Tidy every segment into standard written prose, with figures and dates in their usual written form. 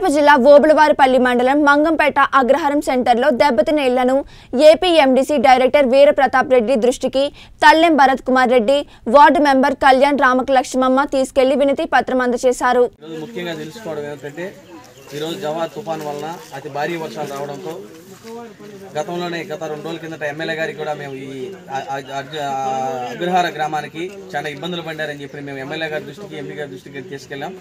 కడప జిల్లా ఓబులవారిపల్లి మండలం మంగంపేట అగ్రహారం సెంటర్లో దెబ్బతిన ఇళ్లను APMDC డైరెక్టర్ వీర ప్రతాప్ రెడ్డి దృష్టికి తల్లెం భరత్ కుమార్ రెడ్డి వార్డు మెంబర్ కళ్యాణ్ రామకృష్ణమ్మ తీసుకెళ్లి వినతి పత్రం అందజేశారు। ముఖ్యంగా తెలుసుకోవడం ఏంటంటే ఈ రోజు జవా తుఫాన్ వలన అతి భారీ వర్షాలు రావడంతో గత 2 రోజుల కిందట ఎమ్మెల్యే గారికి కూడా మేము ఈ అగ్రహార గ్రామానికి చాలా ఇబ్బందులు పడ్డారని చెప్పి మేము ఎమ్మెల్యే గారి దృష్టికి ఎంపీ గారి దృష్టికి తీసుకెళ్ళాం।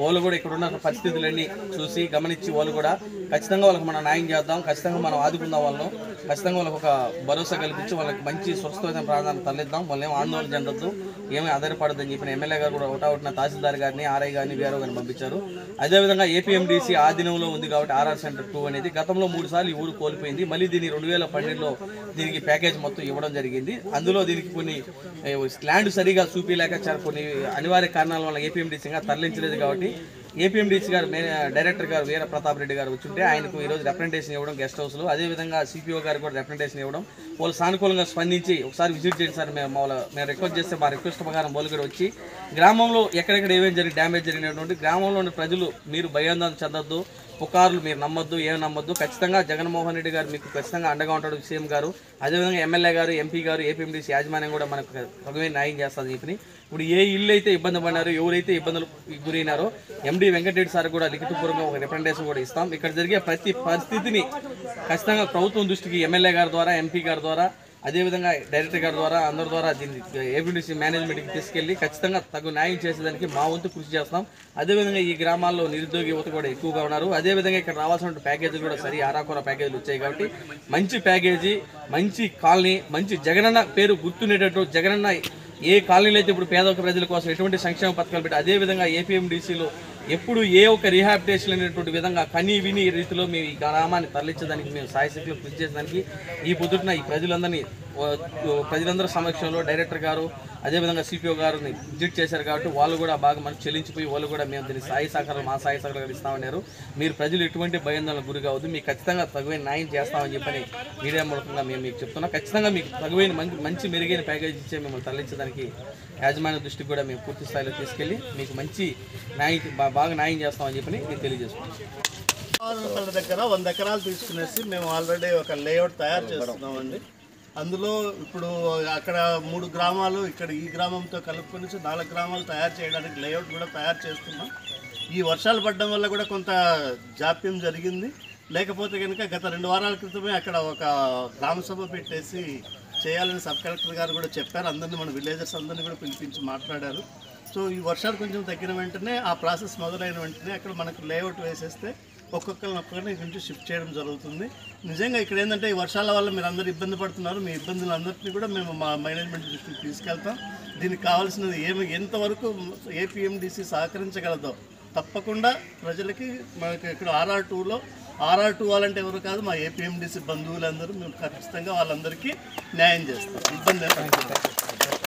వాళ్ళు కూడా ఇక్కడ ఉన్న పరిస్థితులన్నీ చూసి గమనించి వాళ్ళు కూడా ఖచ్చితంగా వాళ్ళకి మనం న్యాయం చేద్దాం, ఖచ్చితంగా మనం ఆదుకుందాం, వాళ్ళను ఖచ్చితంగా వాళ్ళకి ఒక భరోసా కల్పించి వాళ్ళకి మంచి స్వస్థమైన ప్రాధాన్యత తల్లిద్దాం, వాళ్ళు ఏం ఆందోళన చెందద్దు, ఏమీ ఆధారపడద్దని చెప్పిన ఎమ్మెల్యే గారు కూడా ఒకటవుట్న తహసీల్దార్ గారిని ఆర్ఐ గారిని వీఆర్ఓ గారిని పంపించారు। అదేవిధంగా APMDC ఆధీనంలో ఉంది కాబట్టి ఆర్ఆర్ సెంటర్ 2 అనేది గతంలో 3 సార్లు ఈ ఊరు కోల్పోయింది, మళ్ళీ దీన్ని 2012లో దీనికి ప్యాకేజ్ మొత్తం ఇవ్వడం జరిగింది। అందులో దీనికి కొన్ని ల్యాండ్ సరిగా చూపిలేక కొన్ని అనివార్య కారణాల వల్ల APMDCగా తరలించలేదు కాబట్టి APMDC గారు డైరెక్టర్ గారు వీర ప్రతాప్ రెడ్డి గారు వచ్చుంటే ఆయనకు ఈరోజు రిప్రజెంటేషన్ ఇవ్వడం గెస్ట్ హౌస్లో, అదేవిధంగా CPO గారు కూడా రిప్రజెంటేషన్ ఇవ్వడం, వాళ్ళు సానుకూలంగా స్పందించి ఒకసారి విజిట్ చేయండి సార్, మేము రిక్వెస్ట్ చేస్తే మా రిక్వెస్ట్ ప్రకారం వాళ్ళు కూడా వచ్చి గ్రామంలో ఎక్కడెక్కడ ఏమేమి డ్యామేజ్ జరిగినటువంటి గ్రామంలోని ప్రజలు మీరు భయాందోళన చెందొద్దు, పుకార్లు మీరు నమ్మొద్దు, ఏమి నమ్మొద్దు, ఖచ్చితంగా జగన్మోహన్ రెడ్డి గారు మీకు ఖచ్చితంగా అండగా ఉంటాడు సీఎం గారు, అదేవిధంగా ఎమ్మెల్యే గారు ఎంపీ గారు APMDC యాజమాన్యం కూడా మనకు తగవే న్యాయం చేస్తుంది చెప్పి ఇప్పుడు ఏ ఇల్లు అయితే ఇబ్బంది పడినారో ఎవరైతే ఇబ్బందులు గురైనారో MD వెంకటేష్ సార్ కూడా లిఖితపూర్వకంగా ఒక రిప్రజెంటేషన్ కూడా ఇస్తాం। ఇక్కడ జరిగే ప్రతి పరిస్థితిని ఖచ్చితంగా ప్రభుత్వం దృష్టికి ఎమ్మెల్యే గారి ద్వారా ఎంపీ గారి ద్వారా అదేవిధంగా డైరెక్టర్ గారి ద్వారా అందరి ద్వారా దీన్ని APMDC మేనేజ్మెంట్కి తీసుకెళ్లి ఖచ్చితంగా తగు న్యాయం చేసేదానికి మా వంతు కృషి చేస్తాం। అదేవిధంగా ఈ గ్రామాల్లో నిరుద్యోగ యువత కూడా ఎక్కువగా ఉన్నారు, అదేవిధంగా ఇక్కడ రావాల్సిన ప్యాకేజీలు కూడా సరి ఆరాకూర ప్యాకేజీలు వచ్చాయి కాబట్టి మంచి ప్యాకేజీ మంచి కాలనీ మంచి జగనన్న పేరు గుర్తుండేటట్టు జగనన్న ఏ కాలనీలో అయితే ఇప్పుడు పేద ప్రజల కోసం ఎటువంటి సంక్షేమ పథకాలు పెట్టి అదేవిధంగా APMDCలో ఎప్పుడు ఏ ఒక రీహాబిటేషన్ అనేటువంటి విధంగా కని విని రీతిలో మేము ఈ గ్రామాన్ని తరలించడానికి మేము సాయశక్తిలో కృషి చేసేదానికి ఈ పొద్దున ఈ ప్రజలందరి సమక్షంలో డైరెక్టర్ గారు అదేవిధంగా CPO గారిని విజిట్ చేశారు కాబట్టి వాళ్ళు కూడా బాగా మనకు చెల్లించిపోయి వాళ్ళు కూడా మేము దీన్ని సాయి సహకారం మా సాయి సహకారం ఇస్తామన్నారు, మీరు ప్రజలు ఎటువంటి భయాందోళన గురి కావద్దు, మీకు ఖచ్చితంగా తగువైన న్యాయం చేస్తామని చెప్పని మీడియా మూలకంగా మేము మీకు చెప్తున్నాం। ఖచ్చితంగా మీకు తగువైన మంచి మెరుగైన ప్యాకేజ్ ఇచ్చే మిమ్మల్ని తరలించడానికి యాజమాన్య దృష్టికి కూడా మేము పూర్తి స్థాయిలో తీసుకెళ్ళి మీకు మంచి న్యాయం బాగా న్యాయం చేస్తామని చెప్పని నేను తెలియజేస్తున్నాను। దగ్గర 100 ఎకరాలు తీసుకునేసి మేము ఆల్రెడీ ఒక లేఅవుట్ తయారు చేస్తున్నామండి, అందులో ఇప్పుడు అక్కడ 3 గ్రామాలు ఇక్కడ ఈ గ్రామంతో కలుపుకొని 4 గ్రామాలు తయారు చేయడానికి లేఅవుట్ కూడా తయారు చేస్తున్నాం। ఈ వర్షాలు పడడం వల్ల కూడా కొంత జాప్యం జరిగింది, లేకపోతే కనుక గత 2 వారాల క్రితమే అక్కడ ఒక గ్రామసభ పెట్టేసి చేయాలని సబ్ కలెక్టర్ గారు కూడా చెప్పారు, అందరినీ మన విలేజర్స్ అందరినీ కూడా పిలిపించి మాట్లాడారు। సో ఈ వర్షాలు కొంచెం తగ్గిన వెంటనే ఆ ప్రాసెస్ మొదలైన వెంటనే అక్కడ మనకు లేఅవుట్ వేసేస్తే ఒక్కొక్కరిని ఇక్కడ నుంచి షిఫ్ట్ చేయడం జరుగుతుంది। నిజంగా ఇక్కడ ఏంటంటే ఈ వర్షాల వల్ల మీరు అందరూ ఇబ్బంది పడుతున్నారు, మీ ఇబ్బందులందరినీ కూడా మేము మా మేనేజ్మెంట్ దృష్టికి తీసుకెళ్తాం, దీనికి కావాల్సినది ఎంతవరకు APMDC సహకరించగలదో తప్పకుండా ప్రజలకి మనకి ఇక్కడ RR2లో RR2 వాళ్ళంటే ఎవరు కాదు మా APMDC బంధువులందరూ మేము ఖచ్చితంగా వాళ్ళందరికీ న్యాయం చేస్తాం, ఇబ్బంది